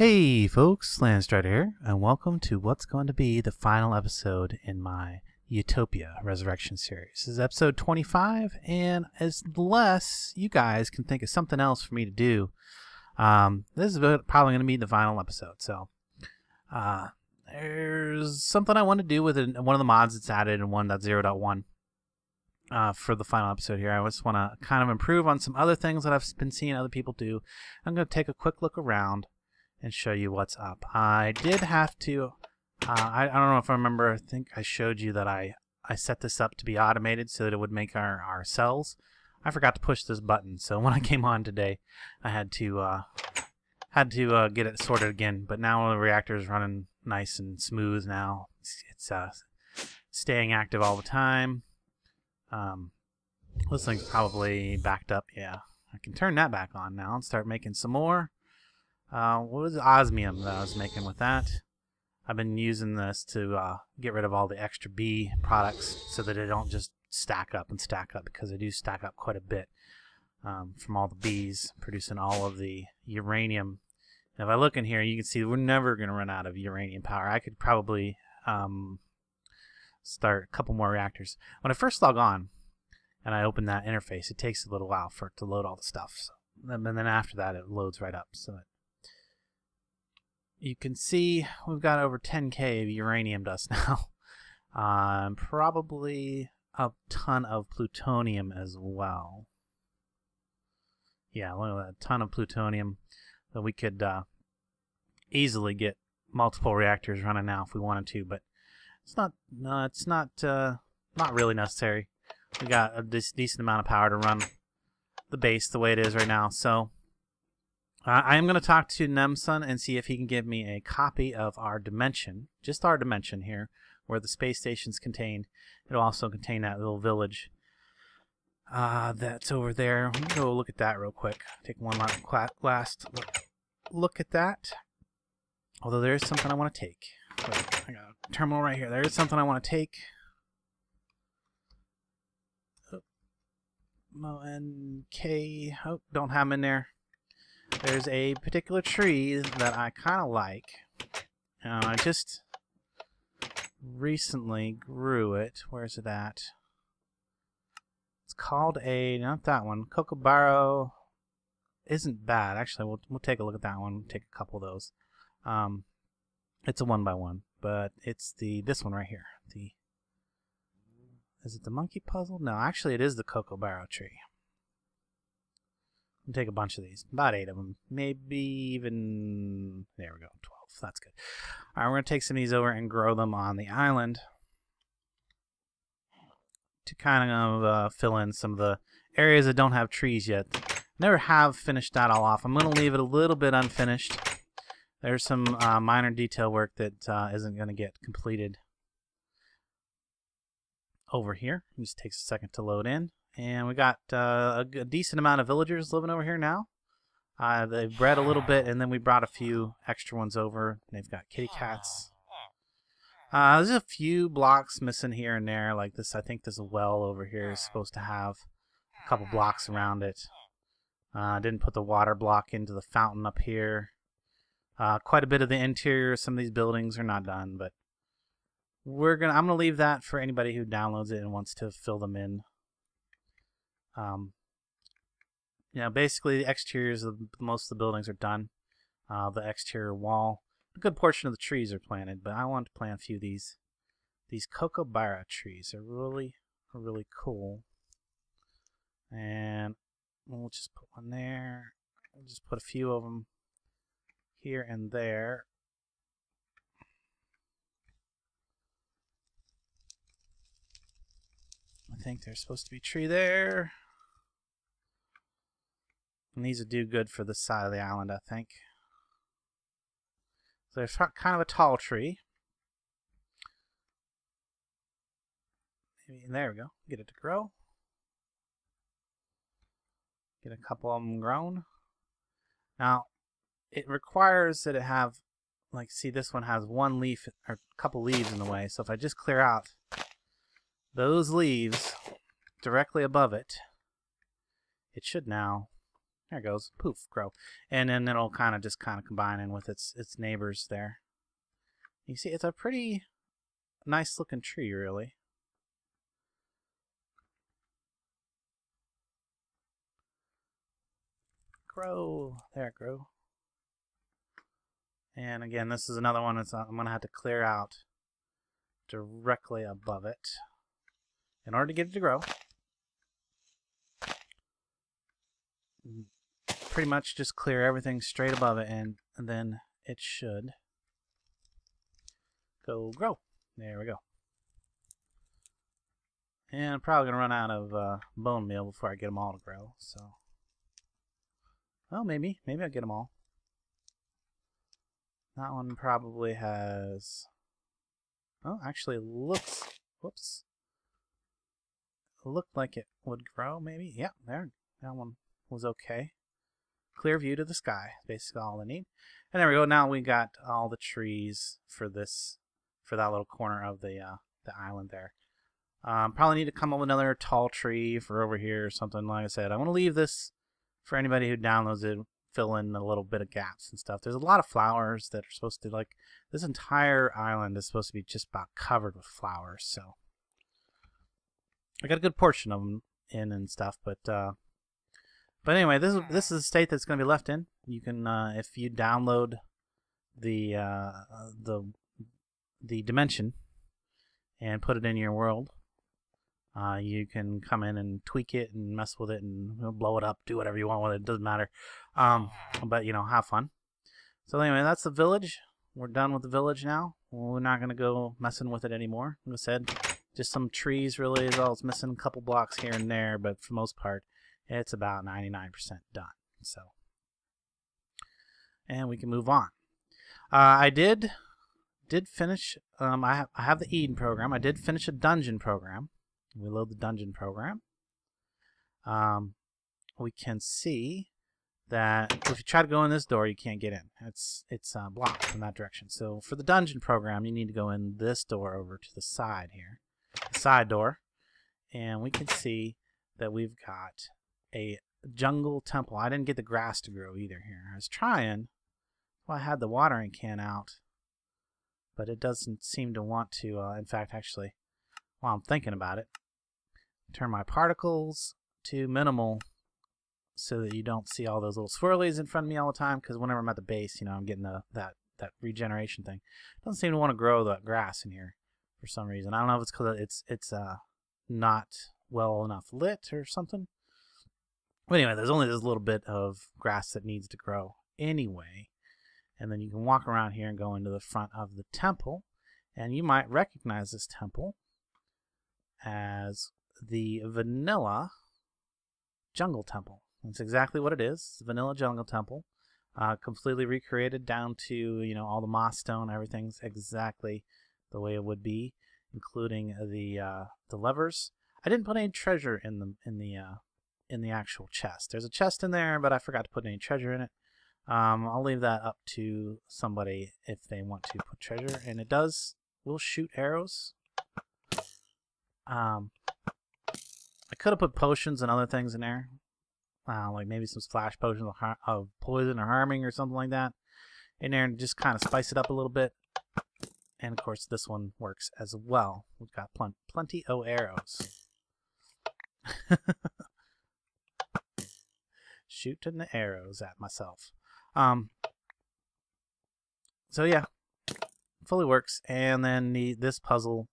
Hey folks, Landstryder here, and welcome to what's going to be the final episode in my Utopia Resurrection series. This is episode 25, and unless you guys can think of something else for me to do, this is probably going to be the final episode. So there's something I want to do with one of the mods that's added in 1.0.1 for the final episode here. I just want to kind of improve on some other things that I've been seeing other people do. I'm going to take a quick look around and show you what's up. I did have to, I don't know if I remember, I think I showed you that I set this up to be automated so that it would make our cells. I forgot to push this button, so when I came on today, I had to get it sorted again, but now the reactor is running nice and smooth now. It's staying active all the time. This thing's probably backed up, yeah. I can turn that back on now and start making some more. What was osmium that I was making with that? I've been using this to get rid of all the extra B products so that they don't just stack up and stack up, because they do stack up quite a bit from all the Bs producing all of the uranium. And if I look in here, you can see we're never going to run out of uranium power. I could probably start a couple more reactors. When I first log on and I open that interface, it takes a little while for it to load all the stuff. So, and then after that, it loads right up. So you can see we've got over 10K of uranium dust now. Probably a ton of plutonium as well. Yeah, look at that, a ton of plutonium that we could easily get multiple reactors running now if we wanted to, but it's not really necessary. We got a decent amount of power to run the base the way it is right now, so. I am going to talk to Nemsun and see if he can give me a copy of our dimension, just our dimension here, where the space station's contained. It'll also contain that little village that's over there. Let me go look at that real quick. Take one last look at that. Although there is something I want to take. Wait, I got a terminal right here. There is something I want to take. M-O-N-K. Oh, don't have them in there. There's a particular tree that I kind of like. I just recently grew it. Where's it at? It's called a, not that one, Coco Barrow. Isn't bad. Actually, we'll take a look at that one. We'll take a couple of those. It's a 1x1, but it's this one right here. Is it the monkey puzzle? No, actually it is the Coco Barrow tree. Take a bunch of these, about 8 of them, maybe even, there we go, 12, that's good. All right, we're going to take some of these over and grow them on the island to kind of fill in some of the areas that don't have trees yet. Never have finished that all off. I'm going to leave it a little bit unfinished. There's some minor detail work that isn't going to get completed over here. It just takes a second to load in. And we got a decent amount of villagers living over here now. They've bred a little bit, and then we brought a few extra ones over. They've got kitty cats. There's a few blocks missing here and there, like this. I think this well over here is supposed to have a couple blocks around it. I didn't put the water block into the fountain up here. Quite a bit of the interior of some of these buildings are not done, but I'm gonna leave that for anybody who downloads it and wants to fill them in. You know, basically the exteriors of most of the buildings are done. The exterior wall, a good portion of the trees are planted, but I want to plant a few of these. These Kokobara trees are really, really cool. And we'll just put one there. We'll just put a few of them here and there. I think there's supposed to be a tree there. And these would do good for this side of the island, I think. So there's kind of a tall tree. Maybe, and there we go. Get it to grow. Get a couple of them grown. Now, it requires that it have, like, see, this one has one leaf or a couple leaves in the way. So if I just clear out those leaves directly above it, it should now There it goes. Poof, crow. And then it'll kind of just combine in with its neighbors there. You see, it's a pretty nice looking tree, really. Grow. There it grow. And again, this is another one that's I'm going to have to clear out directly above it in order to get it to grow. Pretty much just clear everything straight above it, and then it should go grow. There we go. And I'm probably going to run out of bone meal before I get them all to grow, so... Well, maybe I'll get them all. That one probably has... Oh, actually looks... Whoops. Looked like it would grow, maybe? Yep, there. That one was okay. Clear view to the sky. Basically all I need. And there we go. Now we got all the trees for this... for that little corner of the island there. Probably need to come up with another tall tree for over here or something. Like I said, I want to leave this... for anybody who downloads it, fill in a little bit of gaps and stuff. There's a lot of flowers that are supposed to, like, this entire island is supposed to be just about covered with flowers, so. I got a good portion of them in and stuff, but anyway, this is the state that's going to be left in. You can, if you download the dimension and put it in your world, you can come in and tweak it and mess with it and blow it up, do whatever you want with it, doesn't matter. But, you know, have fun. So anyway, that's the village. We're done with the village now. We're not going to go messing with it anymore. Like I said, just some trees really is all it's missing, a couple blocks here and there, but for the most part, it's about 99% done. So, and we can move on. I did finish, I have the Eden program. I did finish a dungeon program. We load the dungeon program. We can see that if you try to go in this door, you can't get in. It's blocked from that direction. So for the dungeon program, you need to go in this door over to the side here, the side door, and we can see that we've got a jungle temple. I didn't get the grass to grow either here. I was trying. Well, I had the watering can out, but it doesn't seem to want to. In fact, actually, while I'm thinking about it, turn my particles to minimal so that you don't see all those little swirlies in front of me all the time, because whenever I'm at the base, you know, I'm getting that regeneration thing. Doesn't seem to want to grow the grass in here for some reason. I don't know if it's because it's not well enough lit or something. But anyway, there's only this little bit of grass that needs to grow anyway. And then you can walk around here and go into the front of the temple, and you might recognize this temple as the Vanilla Jungle Temple. That's exactly what it is. Vanilla Jungle Temple, completely recreated down to, you know, all the moss stone. Everything's exactly the way it would be, including the levers. I didn't put any treasure in the actual chest. There's a chest in there, but I forgot to put any treasure in it. I'll leave that up to somebody if they want to put treasure. And it does. We'll shoot arrows. I could have put potions and other things in there, like maybe some splash potions of poison or harming or something like that in there, and just kind of spice it up a little bit. And of course this one works as well. We've got plenty of arrows. Shooting the arrows at myself. So yeah, fully works. And then this puzzle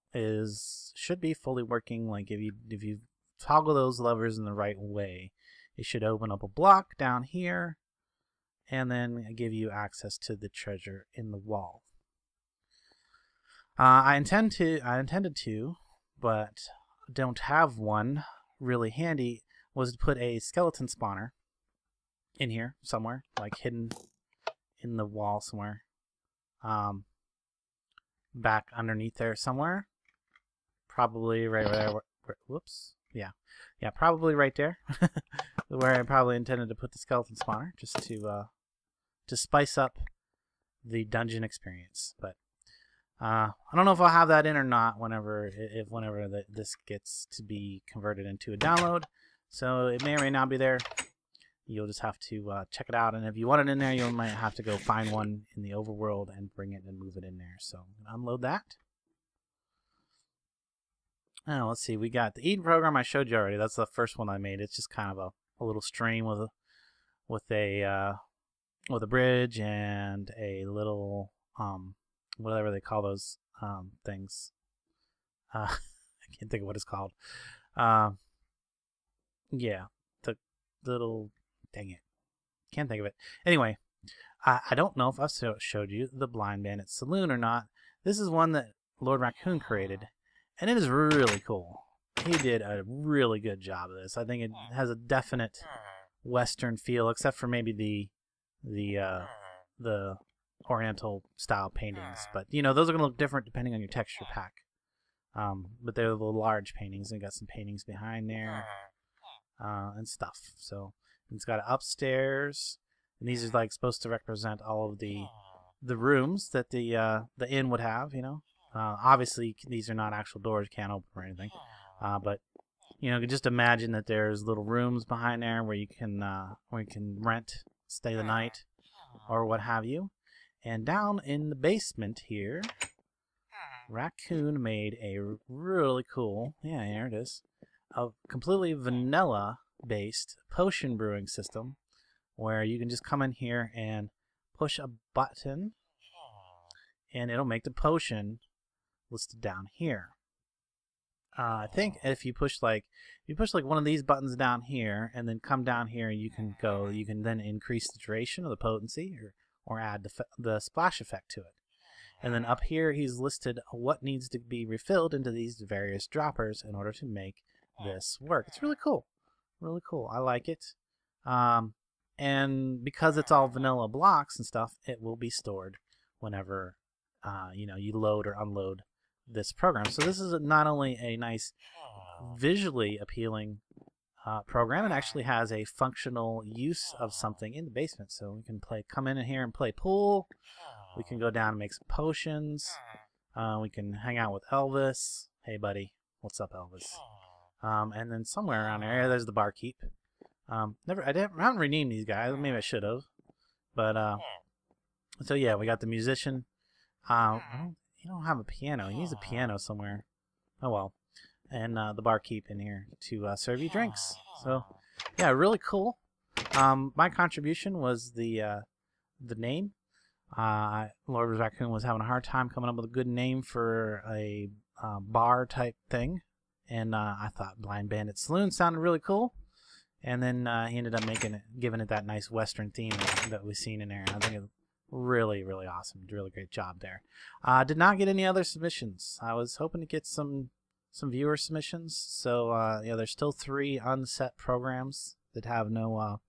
should be fully working. Like if you toggle those levers in the right way, it should open up a block down here and then give you access to the treasure in the wall. I intended to, but don't have one really handy, was to put a skeleton spawner in here somewhere, like hidden in the wall somewhere. Back underneath there somewhere. Probably right there. Whoops. Yeah. Probably right there, where I probably intended to put the skeleton spawner, just to spice up the dungeon experience. But I don't know if I'll have that in or not. Whenever this gets to be converted into a download, so it may or may not be there. You'll just have to check it out, and if you want it in there, you might have to go find one in the overworld and bring it and move it in there. So I'm gonna unload that. Now let's see, we got the Eden program I showed you already. That's the first one I made. It's just kind of a little stream with a bridge and a little whatever they call those things. I can't think of what it's called. Yeah, the little. Dang it. Can't think of it. Anyway, I don't know if I showed you the Blind Bandit Saloon or not. This is one that Lord Raccoon created, and it is really cool. He did a really good job of this. I think it has a definite Western feel, except for maybe the Oriental style paintings. But, you know, those are going to look different depending on your texture pack. But they're the large paintings, and got some paintings behind there and stuff. So... it's got upstairs, and these are like supposed to represent all of the rooms that the inn would have, you know. Obviously, these are not actual doors; you can't open or anything. But you know, just imagine that there's little rooms behind there where you can rent, stay the night, or what have you. And down in the basement here, Raccoon made a really cool, yeah, here it is, a completely vanilla based potion brewing system where you can just come in here and push a button and it'll make the potion listed down here. I think if you push like one of these buttons down here and then come down here, you can then increase the duration of the potency or add the splash effect to it. And then up here he's listed what needs to be refilled into these various droppers in order to make this work. It's really cool. Really cool. I like it. And because it's all vanilla blocks and stuff, it will be stored whenever you know, you load or unload this program. So this is not only a nice visually appealing program, it actually has a functional use of something in the basement. So we can come in here and play pool. We can go down and make some potions. We can hang out with Elvis. Hey, buddy. What's up, Elvis? And then somewhere around there, there's the barkeep. I haven't renamed these guys. Maybe I should have. But so yeah, we got the musician. He don't have a piano. He needs a piano somewhere. Oh well. And the barkeep in here to serve you drinks. So yeah, really cool. My contribution was the name. Lord Raccoon was having a hard time coming up with a good name for a bar type thing. And I thought Blind Bandit Saloon sounded really cool, and then he ended up giving it that nice Western theme that we've seen in there. I think it's really, really awesome. Did a really great job there. Did not get any other submissions. I was hoping to get some viewer submissions. So yeah, there's still 3 unset programs that have no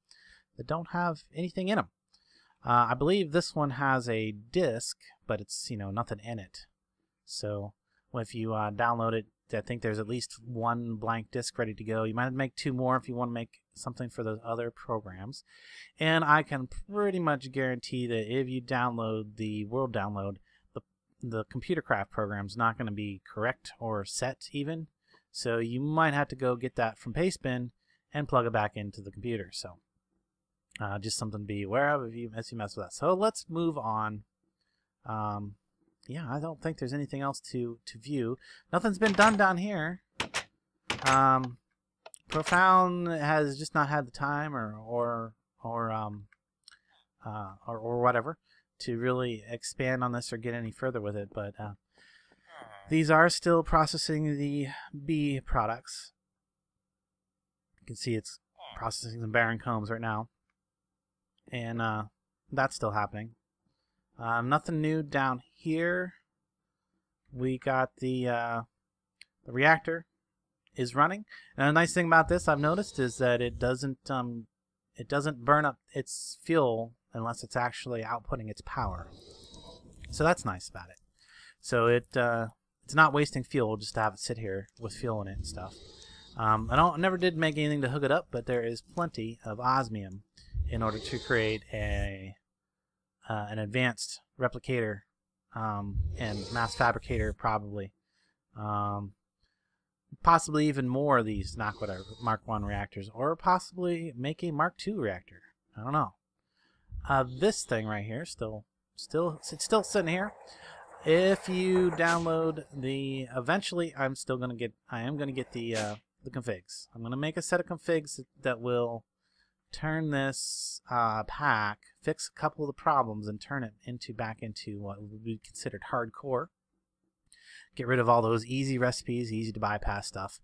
that don't have anything in them. I believe this one has a disc, but it's, you know, nothing in it. So if you download it. I think there's at least 1 blank disc ready to go. You might make 2 more if you want to make something for those other programs. And I can pretty much guarantee that if you download the world download, the ComputerCraft program's not going to be correct or set even. So you might have to go get that from Pastebin and plug it back into the computer. So just something to be aware of as you mess with that. So let's move on. Yeah, I don't think there's anything else to view. Nothing's been done down here. Profound has just not had the time or whatever to really expand on this or get any further with it. But these are still processing the bee products. You can see it's processing some barren combs right now, and that's still happening. Nothing new down here. We got the reactor is running, and a nice thing about this I've noticed is that it doesn't burn up its fuel unless it's actually outputting its power. So that's nice about it. So it's not wasting fuel just to have it sit here with fuel in it and stuff. I never did make anything to hook it up, but there is plenty of osmium in order to create an advanced replicator and mass fabricator, probably. possibly even more of these Nakwada Mark I reactors, or possibly make a Mark II reactor. I don't know. This thing right here, it's still sitting here. If you download the, eventually I am gonna get the configs. I'm gonna make a set of configs that will turn this pack, fix a couple of the problems, and turn it into back into what would be considered hardcore. Get rid of all those easy recipes, easy to bypass stuff.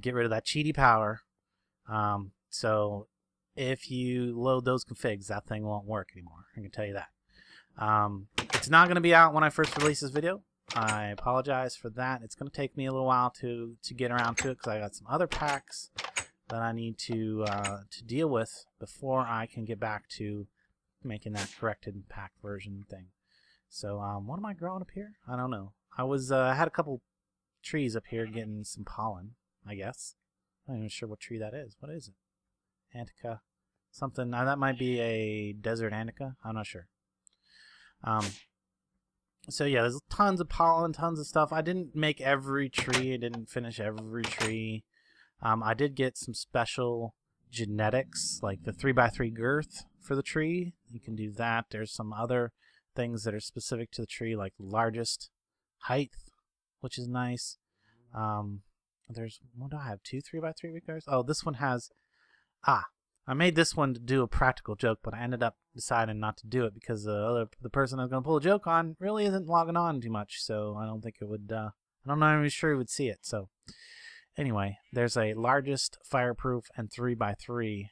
Get rid of that cheaty power. So if you load those configs, that thing won't work anymore. I can tell you that. It's not going to be out when I first release this video. I apologize for that. It's going to take me a little while to get around to it because I got some other packs that I need to deal with before I can get back to making that corrected pack version thing. So what am I growing up here? I don't know. I had a couple trees up here getting some pollen, I guess. I'm not even sure what tree that is. What is it? Antica. Something. Now that might be a desert Antica. I'm not sure. So yeah, there's tons of pollen, tons of stuff. I didn't make every tree. I didn't finish every tree. I did get some special genetics, like the 3x3 girth for the tree. You can do that. There's some other things that are specific to the tree, like largest height, which is nice. There's, what do I have, two 3x3 regards? Oh, this one has, I made this one to do a practical joke, but I ended up deciding not to do it because the person I was going to pull a joke on really isn't logging on too much, so I don't think it would, I'm not even sure he would see it, so. Anyway, there's a largest, fireproof, and 3x3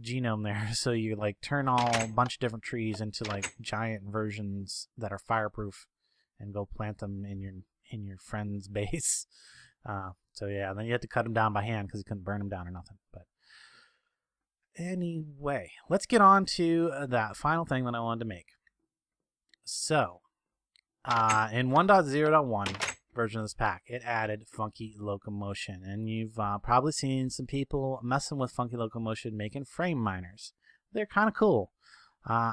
genome there, so you like turn all a bunch of different trees into like giant versions that are fireproof and go plant them in your friend's base. So yeah, then you have to cut them down by hand because you couldn't burn them down or nothing. But anyway, let's get on to that final thing that I wanted to make. So, in 1.0.1 version of this pack, it added Funky Locomotion, and you've probably seen some people messing with Funky Locomotion making frame miners. They're kind of cool, and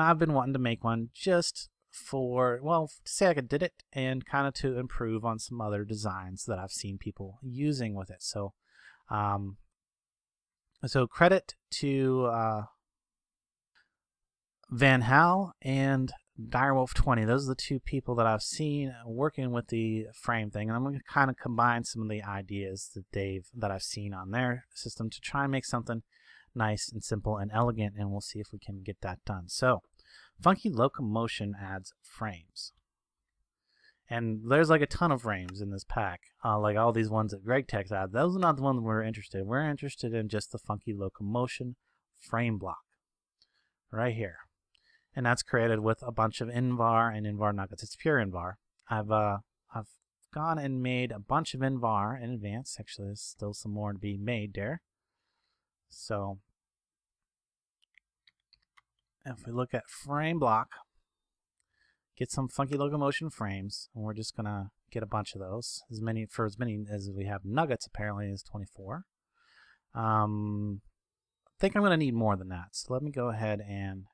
I've been wanting to make one just for, well, to say I did it and kind of to improve on some other designs that I've seen people using with it. So so credit to Van Hal and Direwolf20. Those are the two people that I've seen working with the frame thing, and I'm going to kind of combine some of the ideas that I've seen on their system to try and make something nice and simple and elegant, and we'll see if we can get that done. So Funky Locomotion adds frames, and there's like a ton of frames in this pack, like all these ones that Greg Tech's added. Those are not the ones we're interested in. We're interested in just the Funky Locomotion frame block right here, and that's created with a bunch of Invar and Invar nuggets. It's pure Invar. I've gone and made a bunch of Invar in advance. Actually, there's still some more to be made there. So if we look at frame block, get some Funky Locomotion frames, and we're just gonna get a bunch of those, as many as we have nuggets. Apparently is 24. I think I'm gonna need more than that, so let me go ahead and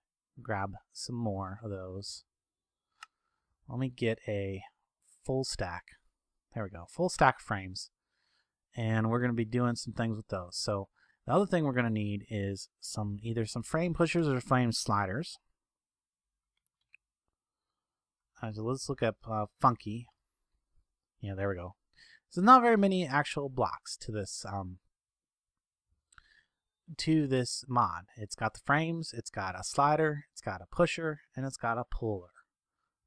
grab some more of those. Let me get a full stack. There we go, full stack frames, and we're gonna be doing some things with those. So the other thing we're going to need is either some frame pushers or frame sliders. So let's look up Funky. Yeah, there we go. So not very many actual blocks to this mod. It's got the frames, it's got a slider, it's got a pusher, and it's got a puller.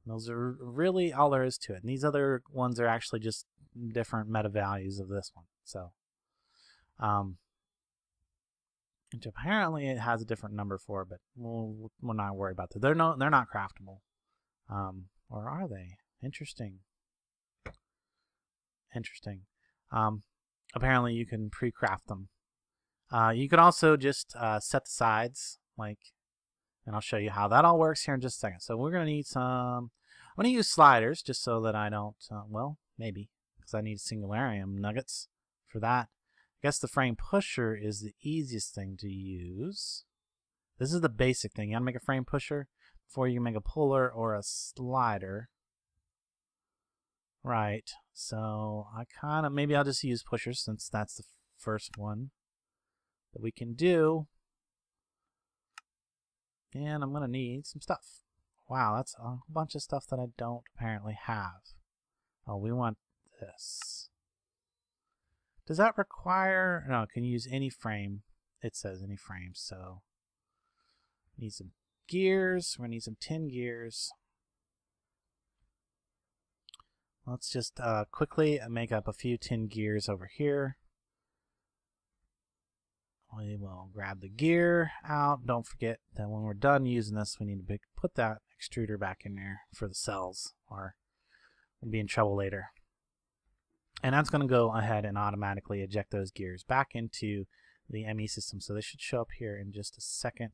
And those are really all there is to it. And these other ones are actually just different meta values of this one. So which apparently it has a different number for, but we're not worried about that. They're not craftable, or are they? Interesting. Apparently you can pre-craft them. You can also just set the sides, and I'll show you how that all works here in just a second. So we're gonna need some. I'm gonna use sliders just so that I don't. Well, maybe because I need Signalarium nuggets for that. I guess the frame pusher is the easiest thing to use. This is the basic thing. You gotta make a frame pusher before you can make a puller or a slider. Right, so I kind of, maybe I'll just use pushers since that's the first one that we can do. And I'm going to need some stuff. Wow, that's a bunch of stuff that I don't apparently have. Oh, we want this. Does that require, no, can you use any frame? It says any frame, so we need some gears. We're going to need some 10 gears. Let's just quickly make up a few 10 gears over here. We will grab the gear out. Don't forget that when we're done using this, we need to put that extruder back in there for the cells, or we'll be in trouble later. And that's going to go ahead and automatically eject those gears back into the ME system. So they should show up here in just a second.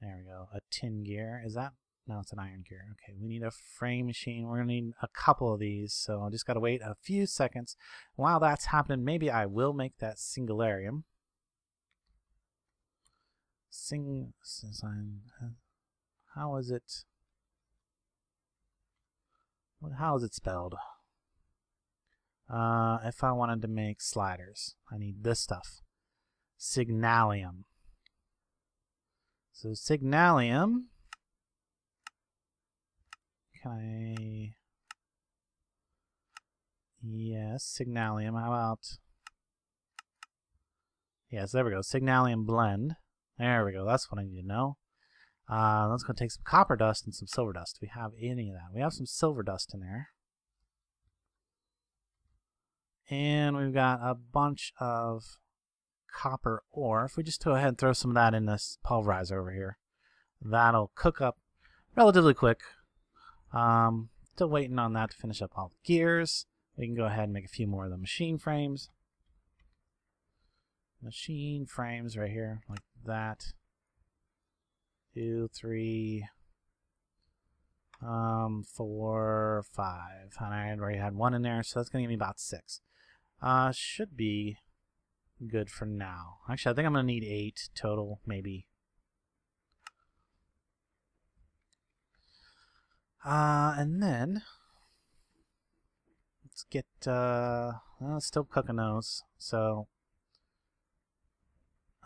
There we go. A tin gear. Is that? No, it's an iron gear. Okay, we need a frame machine. We're going to need a couple of these, so I just got to wait a few seconds. While that's happening, maybe I will make that Signalum. How is it? How is it spelled? If I wanted to make sliders, I need this stuff. Signalum. So Signalum. Can I? Yes, Signalum. How about? Yes, there we go. Signalum blend. There we go. That's what I need to know. Let's go take some copper dust and some silver dust. Do we have any of that? We have some silver dust in there. And we've got a bunch of copper ore. If we just go ahead and throw some of that in this pulverizer over here, that'll cook up relatively quick. Still waiting on that to finish up all the gears. We can go ahead and make a few more of the machine frames. Machine frames right here, like that. 2, 3, 4, 5. And I already had one in there, so that's going to give me about 6. Should be good for now. Actually, I think I'm going to need 8 total, maybe. And then let's get well, still cooking those. So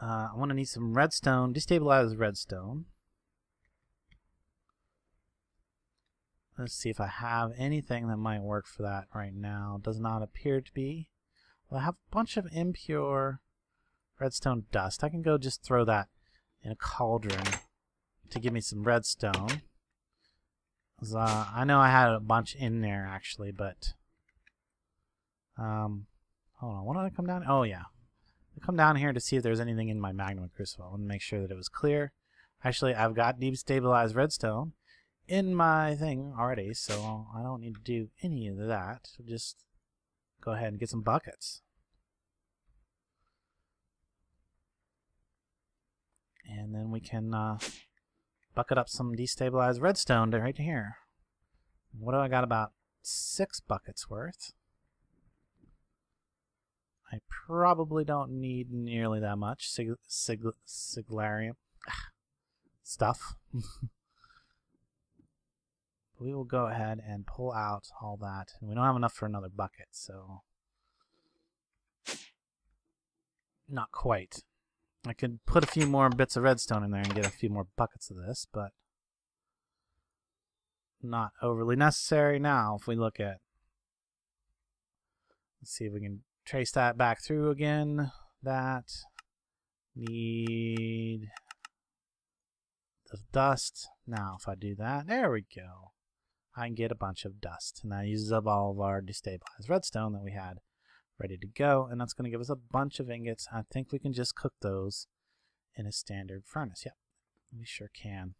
I want to need some redstone. Destabilize redstone. Let's see if I have anything that might work for that right now. Does not appear to be. Well, I have a bunch of impure redstone dust. I can go just throw that in a cauldron to give me some redstone. I know I had a bunch in there actually, but hold on, what did I come down? Oh yeah, I come down here to see if there's anything in my Magnum Crucible. I want to make sure that it was clear. Actually, I've got destabilized redstone in my thing already, so I don't need to do any of that. So just go ahead and get some buckets, and then we can bucket up some destabilized redstone to right here. What do I got? About 6 buckets worth. I probably don't need nearly that much siglarium stuff. We will go ahead and pull out all that, and we don't have enough for another bucket, so not quite. I could put a few more bits of redstone in there and get a few more buckets of this, but not overly necessary now. If we look at, let's see if we can trace that back through again. That need the dust. Now if I do that, there we go. I can get a bunch of dust, and that uses up all of our destabilized redstone that we had ready to go, and that's going to give us a bunch of ingots. I think we can just cook those in a standard furnace. Yep, we sure can.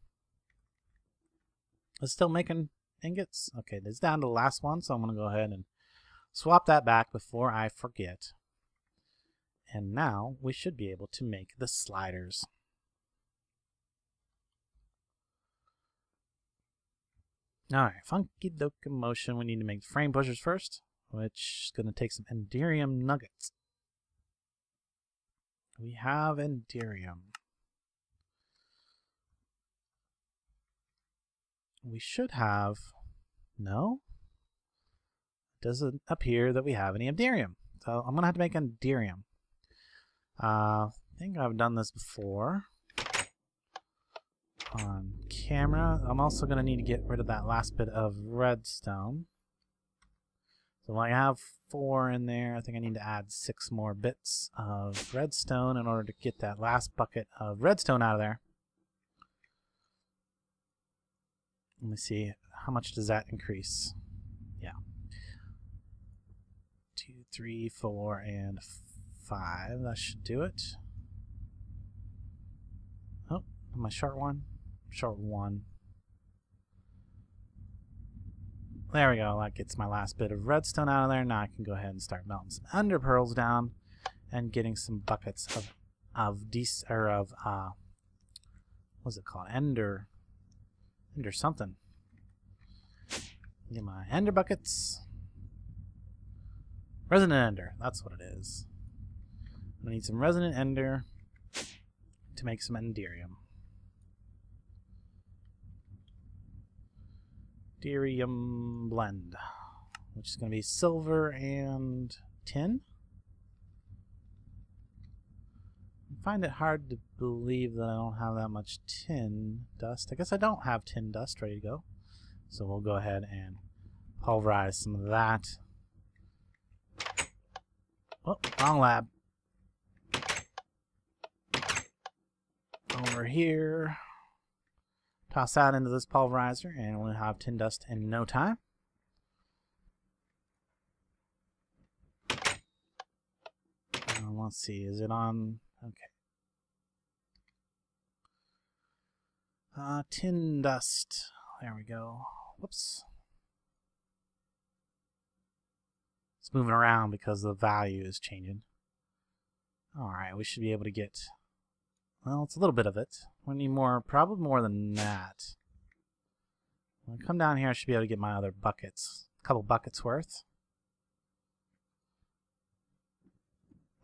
It's still making ingots. Okay, that's down to the last one, so I'm going to go ahead and swap that back before I forget. And now we should be able to make the sliders. Alright, funky locomotion. We need to make frame pushers first, which is going to take some Enderium nuggets. We have Enderium. We should have No? It doesn't appear that we have any Enderium. So I'm going to have to make Enderium. I think I've done this before on camera. I'm also going to need to get rid of that last bit of redstone. So when I have 4 in there, I think I need to add 6 more bits of redstone in order to get that last bucket of redstone out of there. Let me see, how much does that increase? Yeah. 2, 3, 4, and 5. That should do it. Oh, am I short one? Short one. There we go, that gets my last bit of redstone out of there. Now I can go ahead and start melting some ender pearls down and getting some buckets of what's it called? Ender something. Get my ender buckets. Resonant ender, that's what it is. I need some resonant ender to make some enderium. Enderium blend, which is going to be silver and tin. I find it hard to believe that I don't have that much tin dust. I guess I don't have tin dust ready to go. So we'll go ahead and pulverize some of that. Oh, wrong lab. Over here. Toss that into this pulverizer, and we'll have tin dust in no time. Let's see, is it on? Okay. Tin dust. There we go. Whoops. It's moving around because the value is changing. Alright, we should be able to get... Well, it's a little bit of it. We need more, probably more than that. When I come down here, I should be able to get my other buckets. A couple buckets worth.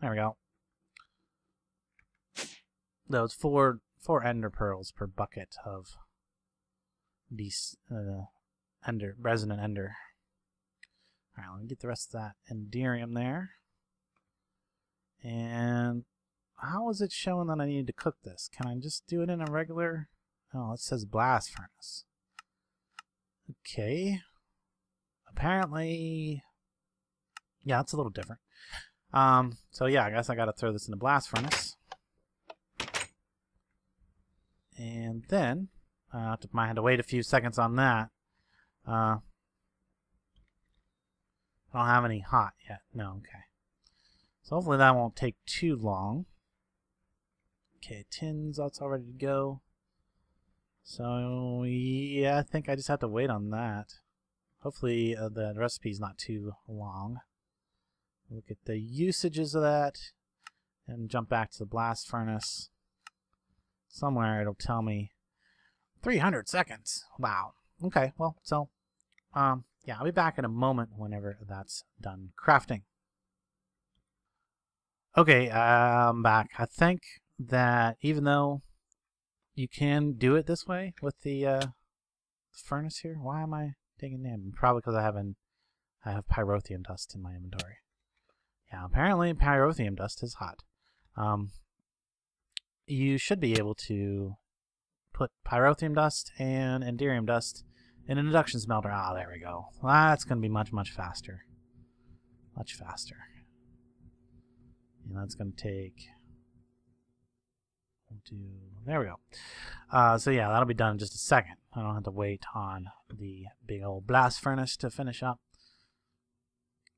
There we go. Those four ender pearls per bucket of these resonant ender. Alright, let me get the rest of that enderium there. And... how is it showing that I need to cook this? Can I just do it in a regular... Oh, it says blast furnace. Okay. Apparently... yeah, it's a little different. So yeah, I guess I gotta throw this in the blast furnace. And then... I might have to wait a few seconds on that. I don't have any hot yet. No, okay. So hopefully that won't take too long. Okay, tins, that's all ready to go. So, yeah, I think I just have to wait on that. Hopefully the recipe's not too long. Look at the usages of that. And jump back to the blast furnace. Somewhere it'll tell me 300 seconds. Wow. Okay, well, so, yeah, I'll be back in a moment whenever that's done crafting. Okay, I'm back. I think that even though you can do it this way with the furnace here, why am I digging in? Probably because I have pyrothium dust in my inventory. Yeah, apparently pyrothium dust is hot. You should be able to put pyrothium dust and enderium dust in an induction smelter. Ah, there we go. That's going to be much, much faster. Much faster. And that's going to take... there we go. So yeah, that'll be done in just a second. I don't have to wait on the big old blast furnace to finish up.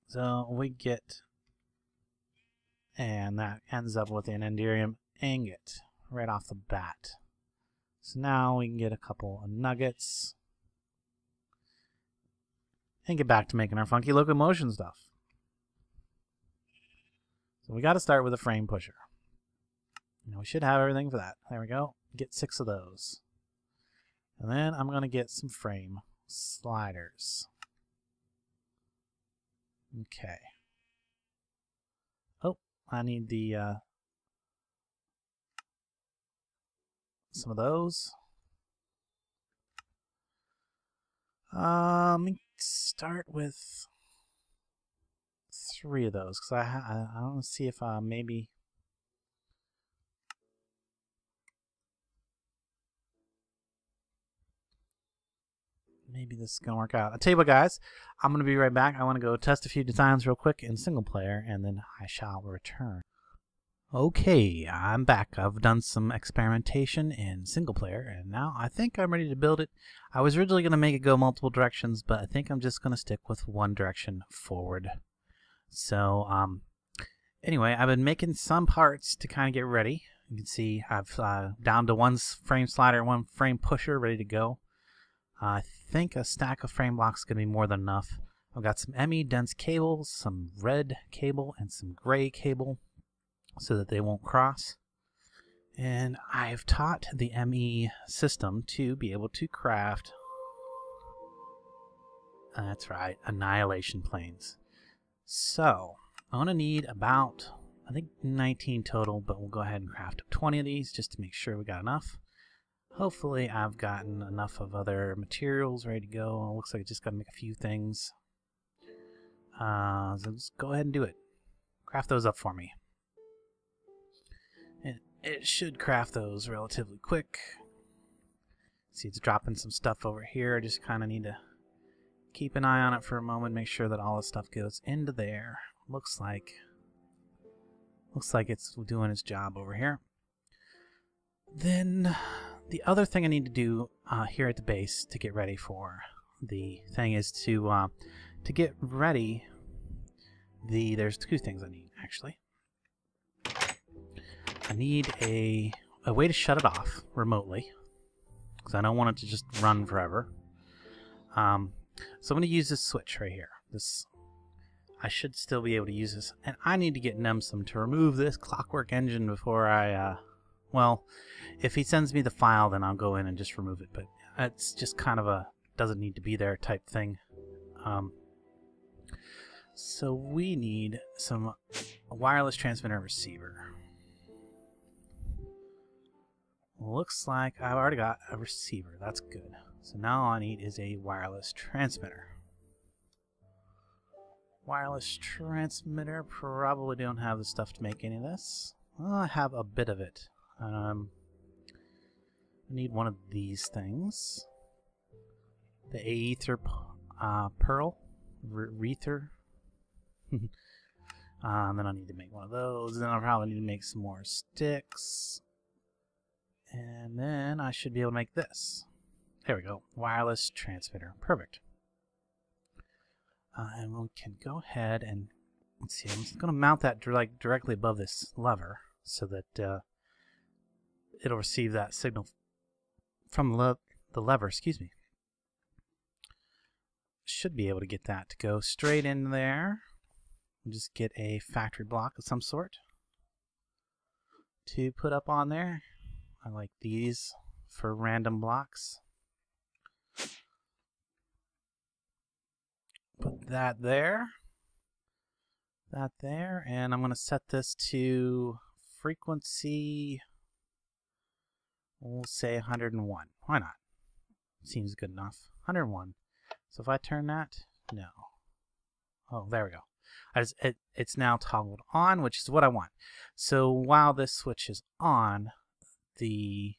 So we get... and that ends up with an enderium ingot right off the bat. So now we can get a couple of nuggets. And get back to making our funky locomotion stuff. We got to start with a frame pusher. Now we should have everything for that. There we go. Get 6 of those. And then I'm going to get some frame sliders. Okay. Oh, I need the some of those. Let me start with 3 of those, because I want to see if maybe... Maybe this is going to work out. I'll tell you what, guys. I'm going to be right back. I want to go test a few designs real quick in single player, and then I shall return. Okay, I'm back. I've done some experimentation in single player, and now I think I'm ready to build it. I was originally going to make it go multiple directions, but I think I'm just going to stick with one direction forward. So, anyway, I've been making some parts to kind of get ready. You can see I've down to one frame slider, one frame pusher ready to go. I think a stack of frame blocks is going to be more than enough. I've got some ME dense cables, some red cable, and some gray cable so that they won't cross. And I've taught the ME system to be able to craft, that's right, annihilation planes. So I'm going to need about, I think, 19 total, but we'll go ahead and craft up 20 of these just to make sure we got enough. Hopefully I've gotten enough of other materials ready to go. Looks like I just got to make a few things. So let's go ahead and do it. Craft those up for me. And it should craft those relatively quick. See, it's dropping some stuff over here. I just kind of need to keep an eye on it for a moment. Make sure that all the stuff goes into there. Looks like it's doing its job over here. Then the other thing I need to do here at the base to get ready for the thing is to get ready the... There's 2 things I need, actually. I need a way to shut it off remotely, because I don't want it to just run forever. So I'm going to use this switch right here. This, I should still be able to use this. And I need to get Nemsun to remove this clockwork engine before I... well, if he sends me the file, then I'll go in and just remove it, but it's just kind of a doesn't need to be there type thing. So we need some wireless transmitter and receiver. Looks like I've already got a receiver. That's good. So now all I need is a wireless transmitter. Wireless transmitter, probably don't have the stuff to make any of this. Well, I have a bit of it. I need one of these things. The Aether Pearl. Reether. Then I'll need to make one of those. Then I'll probably need to make some more sticks. And then I should be able to make this. There we go. Wireless transmitter. Perfect. And we can go ahead and... Let's see. I'm just going to mount that directly above this lever so that... it'll receive that signal from the lever, excuse me. Should be able to get that to go straight in there. Just get a factory block of some sort to put up on there. I like these for random blocks. Put that there. That there. And I'm going to set this to frequency... We'll say 101. Why not? Seems good enough. 101. So if I turn that, no. Oh, there we go. It's now toggled on, which is what I want. So while this switch is on, the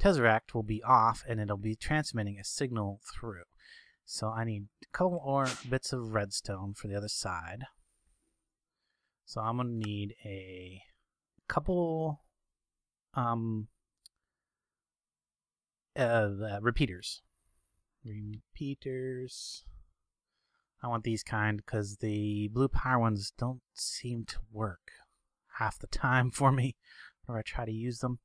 Tesseract will be off, and it'll be transmitting a signal through. So I need a couple more bits of redstone for the other side. So I'm going to need a couple... repeaters. I want these kind because the blue power ones don't seem to work half the time for me whenever I try to use them.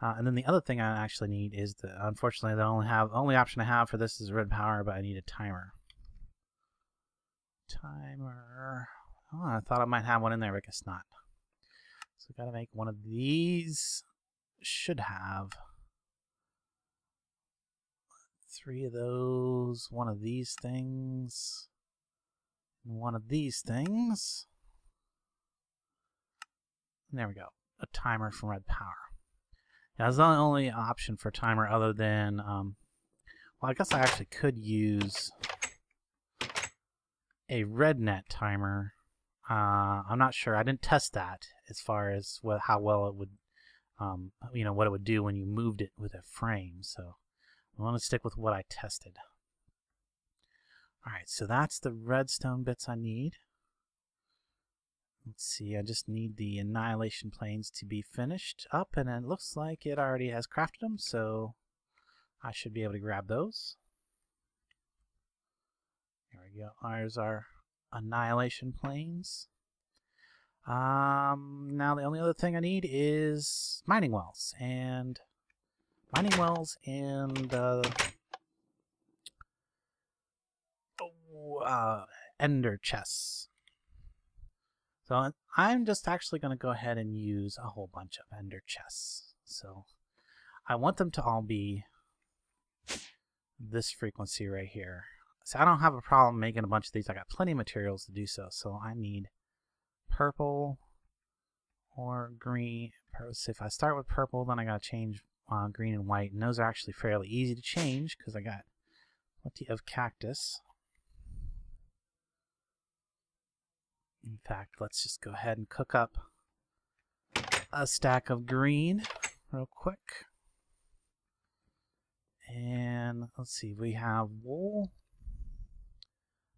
And then the other thing I actually need is the... Unfortunately, the only option I have for this is red power, but I need a timer. Timer. Oh, I thought I might have one in there, but I guess not. So gotta make one of these. Should have 3 of those, one of these things, and one of these things. And there we go. A timer from Red Power. Now, that's not the only option for timer other than Well, I guess I actually could use a red net timer. I'm not sure. I didn't test that as far as what, how well it would, you know, what it would do when you moved it with a frame. So I want to stick with what I tested. All right, so that's the redstone bits I need. Let's see, I just need the Annihilation Planes to be finished up, and it looks like it already has crafted them, so I should be able to grab those. There we go. There's our Annihilation Planes. Now the only other thing I need is mining wells, and ender chests. So I'm just actually going to go ahead and use a whole bunch of ender chests. So I want them to all be this frequency right here. So I don't have a problem making a bunch of these. I got plenty of materials to do so. So I need purple or green. So if I start with purple, then I got to change green and white. And those are actually fairly easy to change because I got plenty of cactus. In fact, let's just go ahead and cook up a stack of green real quick. And let's see, we have wool.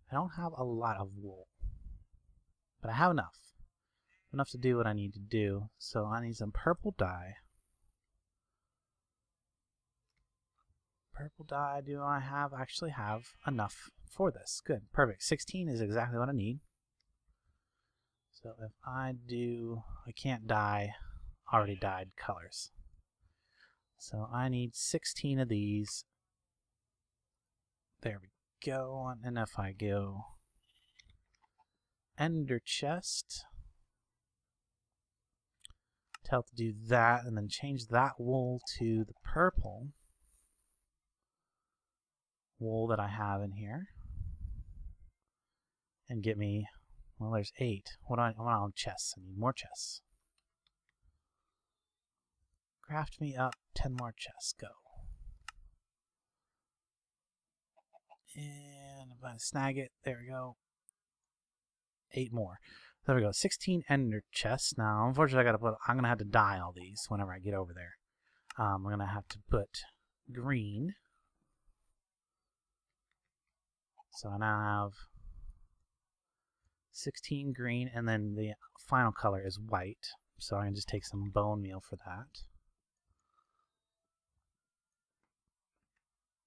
I don't have a lot of wool, but I have enough. Enough to do what I need to do. So I need some purple dye. Purple dye, do I have? I actually have enough for this. Good, perfect. 16 is exactly what I need. So if I do, I can't dye already dyed colors. So I need 16 of these. There we go. And if I go ender chest, tell it to do that, and then change that wool to the purple wool that I have in here, and get me. Well, there's 8. What do I want on chests? I need more chests. Craft me up 10 more chests. Go. And I'm going to snag it. There we go. 8 more. There we go. 16 ender chests. Now, unfortunately, I'm going to have to dye all these whenever I get over there. I'm going to have to put green. So I now have 16 green, and then the final color is white, so I can just take some bone meal for that.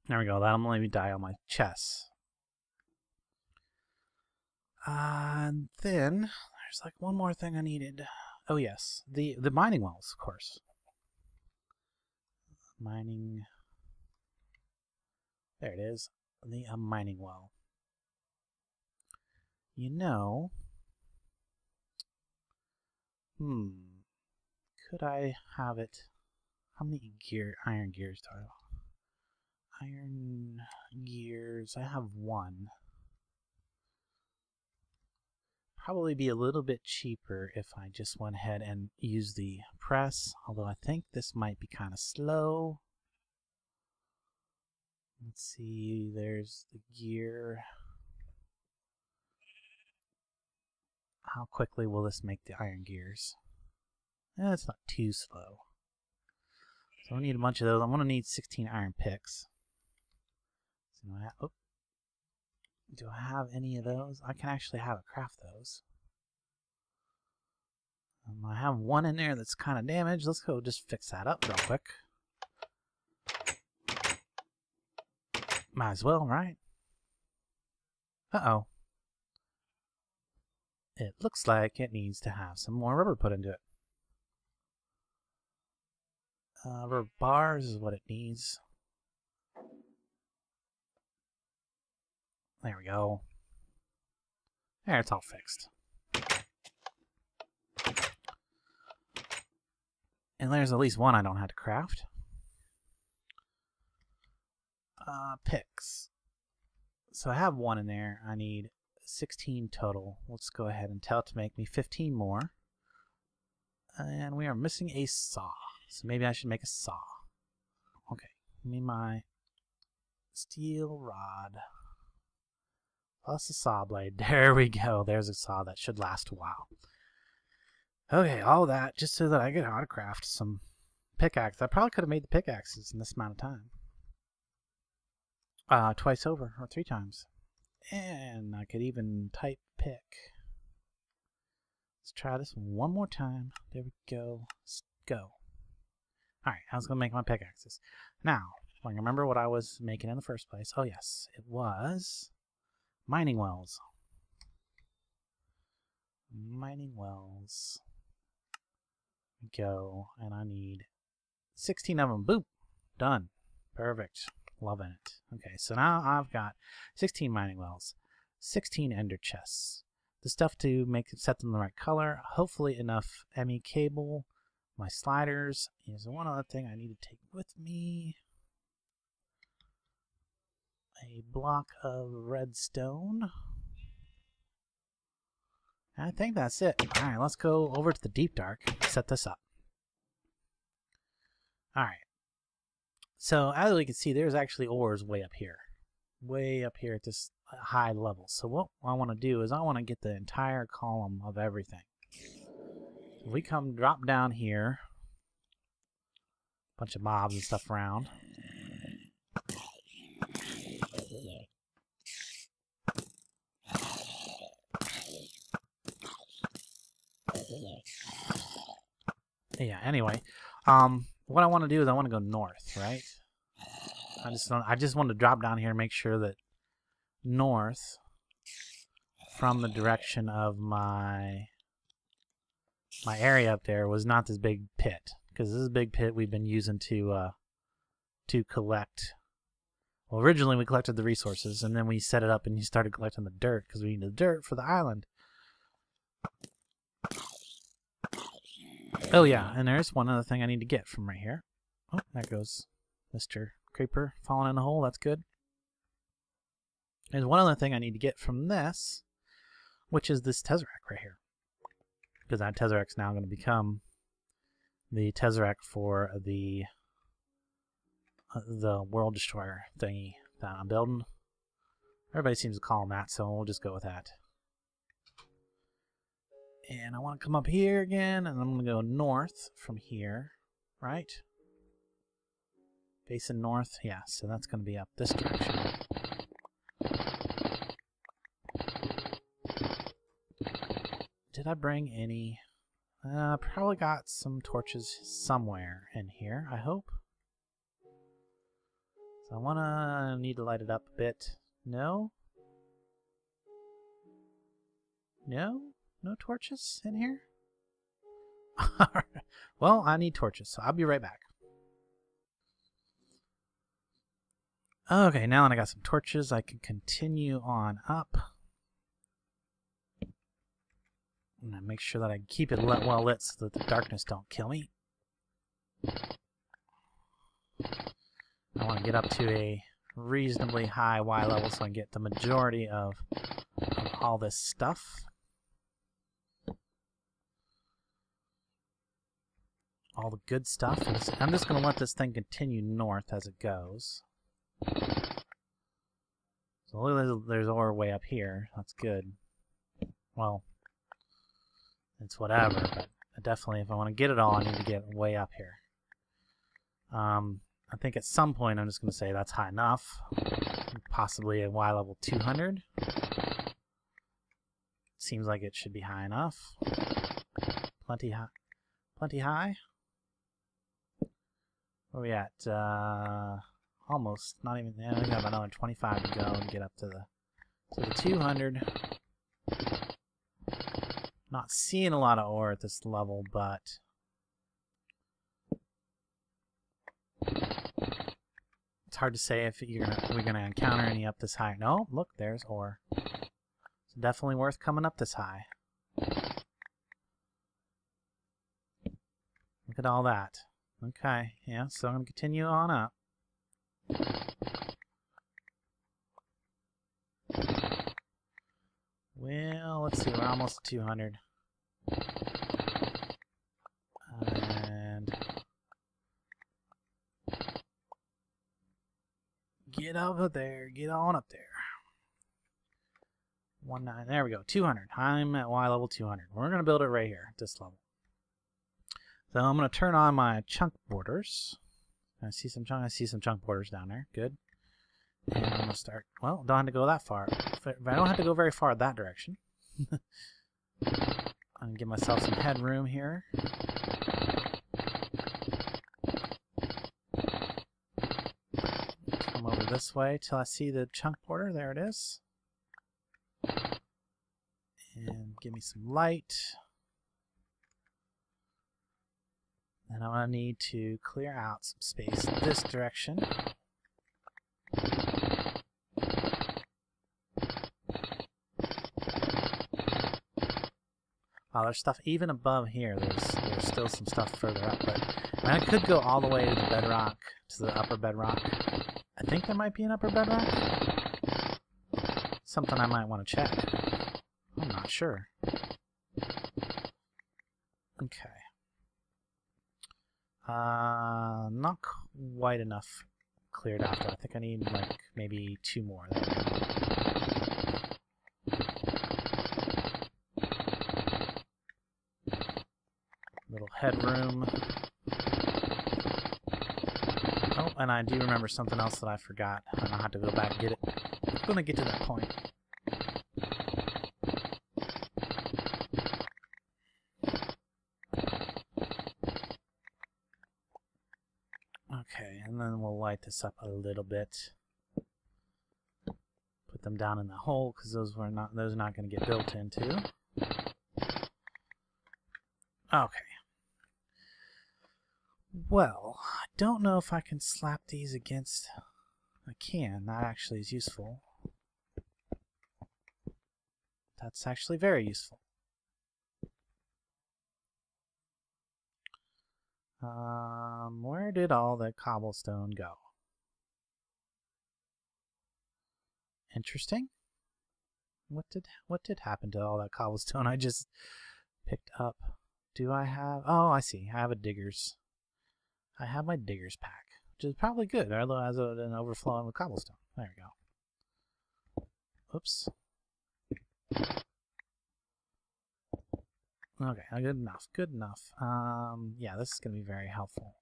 There we go, that'll let me dye on my chest. And then, there's like one more thing I needed. Oh yes, the mining wells, of course. Mining... There it is, the mining well. You know, could I have it? How many iron gears do I have? Iron gears, I have 1. Probably be a little bit cheaper if I just went ahead and used the press, although I think this might be kind of slow. Let's see, there's the gear. How quickly will this make the iron gears? That's not too slow. So I need a bunch of those. I'm going to need 16 iron picks. So do I have any of those? I can actually have it craft those. I have 1 in there that's kind of damaged. Let's go just fix that up real quick. Might as well, right? Uh-oh. It looks like it needs to have some more rubber put into it. Rubber bars is what it needs. There we go. There, it's all fixed. And there's at least 1 I don't have to craft. Picks. So I have 1 in there. I need 16 total. Let's go ahead and tell it to make me 15 more. And we are missing a saw. So maybe I should make a saw. Okay. Give me my steel rod. Plus a saw blade. There we go. There's a saw that should last a while. Okay, all that just so that I could autocraft some pickaxe. I probably could have made the pickaxes in this amount of time. Twice over, or 3 times. And I could even type pick. Let's try this one more time. There we go. Let's go. Alright, I was going to make my pickaxes. Now, I remember what I was making in the first place. Oh yes, it was mining wells. Mining wells. Go, and I need 16 of them. Boop! Done. Perfect. Loving it. Okay, so now I've got 16 mining wells, 16 ender chests. The stuff to make set them the right color. Hopefully enough ME cable. My sliders is one other thing I need to take with me. A block of redstone. I think that's it. Alright, let's go over to the deep dark. Set this up. Alright. So, as we can see, there's actually ores way up here. Way up here at this high level. So what I want to do is I want to get the entire column of everything. If we come drop down here. Bunch of mobs and stuff around. Yeah, anyway, what I want to do is I want to go north, right? I just want to drop down here and make sure that north from the direction of my area up there was not this big pit, because this is a big pit we've been using to collect. Well, originally we collected the resources and then we set it up and you started collecting the dirt because we needed the dirt for the island. Oh yeah, and there's one other thing I need to get from right here. Oh, there goes Mr. Creeper falling in the hole. That's good. There's one other thing I need to get from this, which is this Tesseract right here. Because that Tesseract's now going to become the Tesseract for the World Destroyer thingy that I'm building. Everybody seems to call him that, so we'll just go with that. And I want to come up here again, and I'm going to go north from here, right? Facing north, yeah, so that's going to be up this direction. Did I bring any? I probably got some torches somewhere in here, I hope. So I need to light it up a bit. No? No? No torches in here? Well, I need torches, so I'll be right back. Okay, now that I got some torches, I can continue on up. I'm going to make sure that I keep it well lit so that the darkness don't kill me. I want to get up to a reasonably high Y level so I can get the majority of all this stuff. All the good stuff. I'm just going to let this thing continue north as it goes. So there's ore way up here. That's good. Well, it's whatever, but definitely if I want to get it all, I need to get way up here. I think at some point I'm just going to say that's high enough. Possibly a Y level 200. Seems like it should be high enough. Plenty high. Plenty high. Where are we at? Almost. Not even. Yeah, we have another 25 to go and get up to the 200. Not seeing a lot of ore at this level, but it's hard to say if we're gonna encounter any up this high. No, look, there's ore. It's definitely worth coming up this high. Look at all that. Okay, yeah, so I'm going to continue on up. Well, let's see, we're almost at 200. And Get up there. Get on up there. 19. There we go. 200. I'm at Y level 200. We're going to build it right here, this level. So I'm going to turn on my chunk borders. I see some chunk. I see some chunk borders down there. Good. And I'm going to start. Well, don't have to go that far. I don't have to go very far that direction. I'm going to give myself some headroom here. Come over this way till I see the chunk border. There it is. And give me some light. And I'm going to need to clear out some space this direction. Wow, there's stuff even above here. There's still some stuff further up, but I could go all the way to the bedrock, to the upper bedrock. I think there might be an upper bedrock. Something I might want to check. I'm not sure. Okay. Not quite enough cleared out, though. I think I need, like, maybe 2 more. Little headroom. Oh, and I do remember something else that I forgot. And I'll have to go back and get it. I'm going to get to that point. And then we'll light this up a little bit. Put them down in the hole because those are not going to get built into. Okay. Well, I don't know if I can slap these against. I can. That actually is useful. That's actually very useful. Where did all the cobblestone go? Interesting. What did happen to all that cobblestone I just picked up? Do I have? Oh, I see. I have a diggers. I have my diggers pack, which is probably good. Although it has an overflowing with cobblestone. There we go. Oops. Okay, good enough, good enough. Yeah, this is going to be very helpful.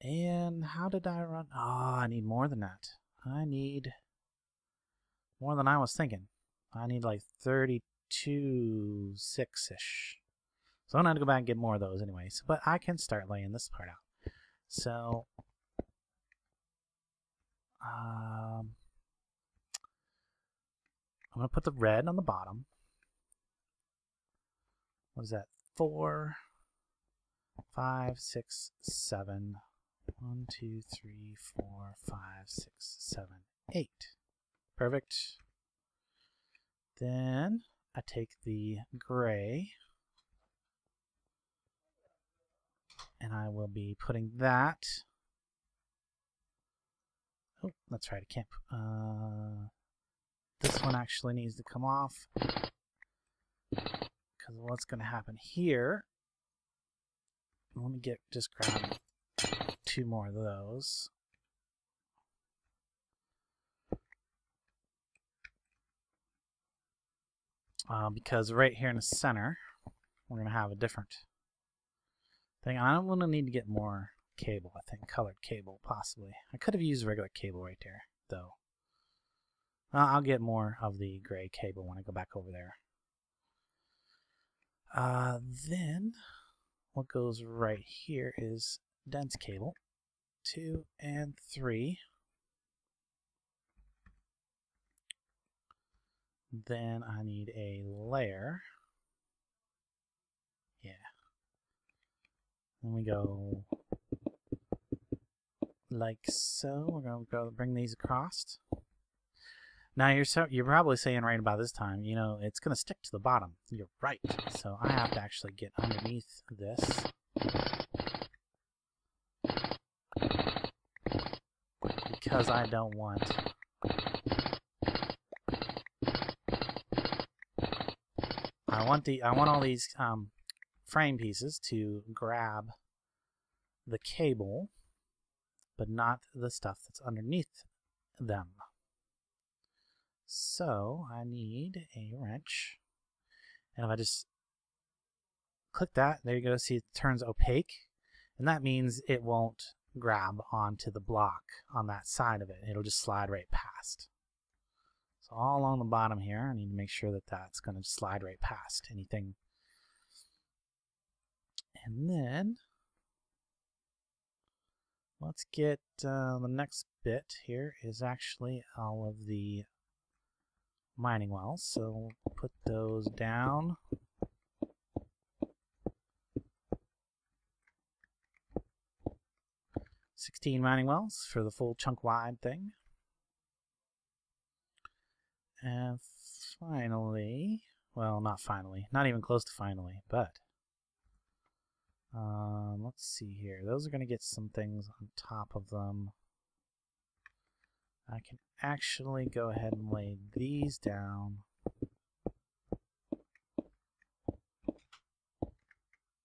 And how did I run? Oh, I need more than that. I need more than I was thinking. I need like 32, 6-ish. So I'm going to have to go back and get more of those anyway. So, but I can start laying this part out. So, I'm going to put the red on the bottom. What is that? 4, 5, 6, 7. 1, 2, 3, 4, 5, 6, 7, 8. Perfect. Then I take the gray. And I will be putting that. Oh, that's right. I can't. This one actually needs to come off because what's going to happen here? Let me just grab 2 more of those. Because right here in the center, we're going to have a different thing. I'm going to need to get more cable. I think colored cable, possibly. I could have used regular cable right there, though. I'll get more of the gray cable when I go back over there. Then, what goes right here is dense cable. 2 and 3. Then I need a layer. Yeah. Then we go like so. We're going to go bring these across. Now you're probably saying right about this time, you know, it's going to stick to the bottom. You're right. So I have to actually get underneath this. Because I don't want I want all these frame pieces to grab the cable, but not the stuff that's underneath them. So I need a wrench, and if I just click that, there you go, see it turns opaque, and that means it won't grab onto the block on that side of it. It'll just slide right past. So all along the bottom here, I need to make sure that that's going to slide right past anything. And then let's get the next bit here is actually all of the mining wells. So we'll put those down. Sixteen mining wells for the full chunk wide thing. And finally, well, not finally, not even close to finally, but let's see here. Those are going to get some things on top of them. I can actually go ahead and lay these down.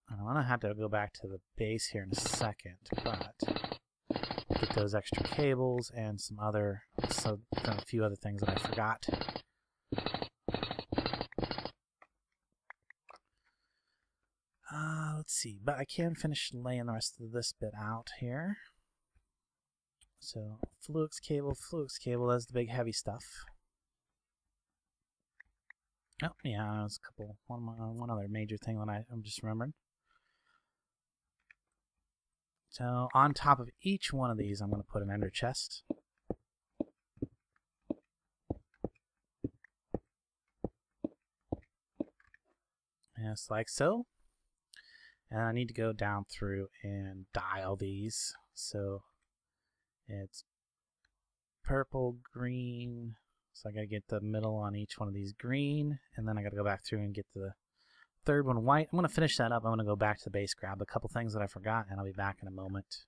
I'm going to have to go back to the base here in a second, but get those extra cables and some other, so a few other things that I forgot. Let's see, but I can finish laying the rest of this bit out here. So flux cable, that's the big heavy stuff. Oh yeah, there's a couple, one other major thing that I'm just remembering. So on top of each one of these, I'm going to put an ender chest. Just like so. And I need to go down through and dial these. So it's purple, green. So I got to get the middle on each one of these green. And then I got to go back through and get the third one white. I'm going to finish that up. I'm going to go back to the base, grab a couple things that I forgot, and I'll be back in a moment.